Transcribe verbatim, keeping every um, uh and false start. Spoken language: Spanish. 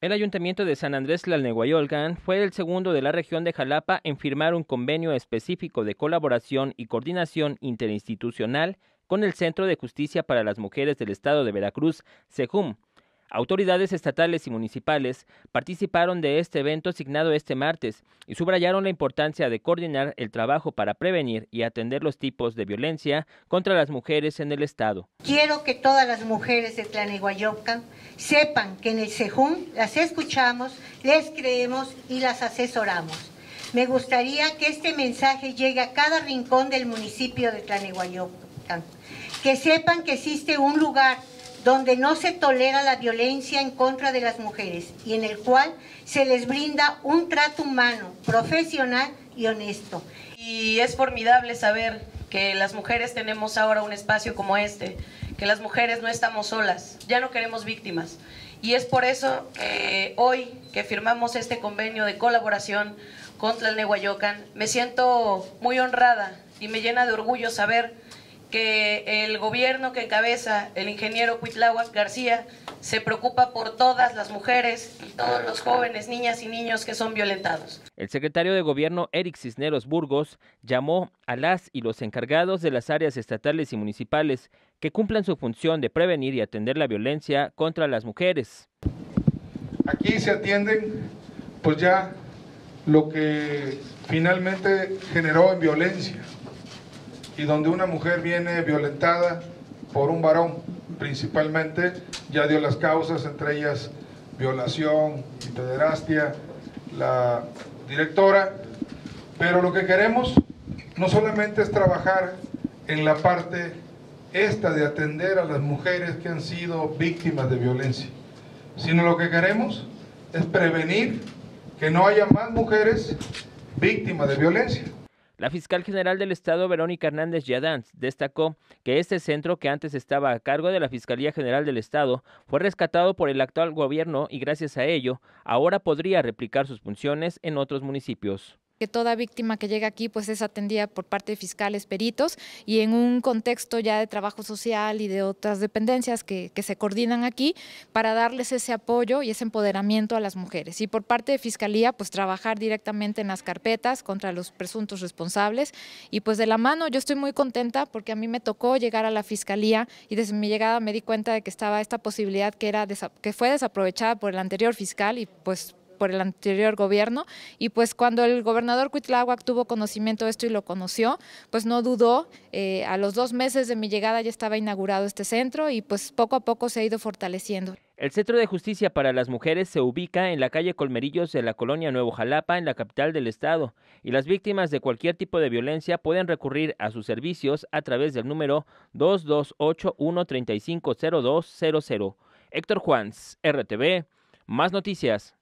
El Ayuntamiento de San Andrés Tlalnelhuayocan fue el segundo de la región de Xalapa en firmar un convenio específico de colaboración y coordinación interinstitucional con el Centro de Justicia para las Mujeres del Estado de Veracruz, C E J U M. Autoridades estatales y municipales participaron de este evento signado este martes y subrayaron la importancia de coordinar el trabajo para prevenir y atender los tipos de violencia contra las mujeres en el Estado. Quiero que todas las mujeres de Tlalnelhuayocan sepan que en el C E J U M las escuchamos, les creemos y las asesoramos. Me gustaría que este mensaje llegue a cada rincón del municipio de Tlalnelhuayocan. Que sepan que existe un lugar donde no se tolera la violencia en contra de las mujeres y en el cual se les brinda un trato humano, profesional y honesto. Y es formidable saber que las mujeres tenemos ahora un espacio como este, que las mujeres no estamos solas, ya no queremos víctimas. Y es por eso que hoy que firmamos este convenio de colaboración con Tlalnelhuayocan, me siento muy honrada y me llena de orgullo saber que el gobierno que encabeza el ingeniero Cuitláhuac García se preocupa por todas las mujeres y todos los jóvenes, niñas y niños que son violentados. El secretario de Gobierno, Eric Cisneros Burgos, llamó a las y los encargados de las áreas estatales y municipales que cumplan su función de prevenir y atender la violencia contra las mujeres. Aquí se atienden pues ya lo que finalmente generó en violencia, y donde una mujer viene violentada por un varón, principalmente, ya dio las causas, entre ellas violación y pederastia, la directora. Pero lo que queremos no solamente es trabajar en la parte esta de atender a las mujeres que han sido víctimas de violencia, sino lo que queremos es prevenir que no haya más mujeres víctimas de violencia. La fiscal general del Estado, Verónica Hernández Yadán, destacó que este centro, que antes estaba a cargo de la Fiscalía General del Estado, fue rescatado por el actual gobierno y gracias a ello, ahora podría replicar sus funciones en otros municipios. Que toda víctima que llega aquí pues es atendida por parte de fiscales, peritos y en un contexto ya de trabajo social y de otras dependencias que, que se coordinan aquí para darles ese apoyo y ese empoderamiento a las mujeres. Y por parte de Fiscalía pues trabajar directamente en las carpetas contra los presuntos responsables y pues de la mano yo estoy muy contenta porque a mí me tocó llegar a la Fiscalía y desde mi llegada me di cuenta de que estaba esta posibilidad que, era, que fue desaprovechada por el anterior fiscal y pues por el anterior gobierno y pues cuando el gobernador Cuitláhuac tuvo conocimiento de esto y lo conoció, pues no dudó, eh, a los dos meses de mi llegada ya estaba inaugurado este centro y pues poco a poco se ha ido fortaleciendo. El Centro de Justicia para las Mujeres se ubica en la calle Colmerillos de la colonia Nuevo Jalapa, en la capital del estado, y las víctimas de cualquier tipo de violencia pueden recurrir a sus servicios a través del número dos dos ocho uno, tres cinco cero dos cero cero. Héctor Juárez, R T V, Más Noticias.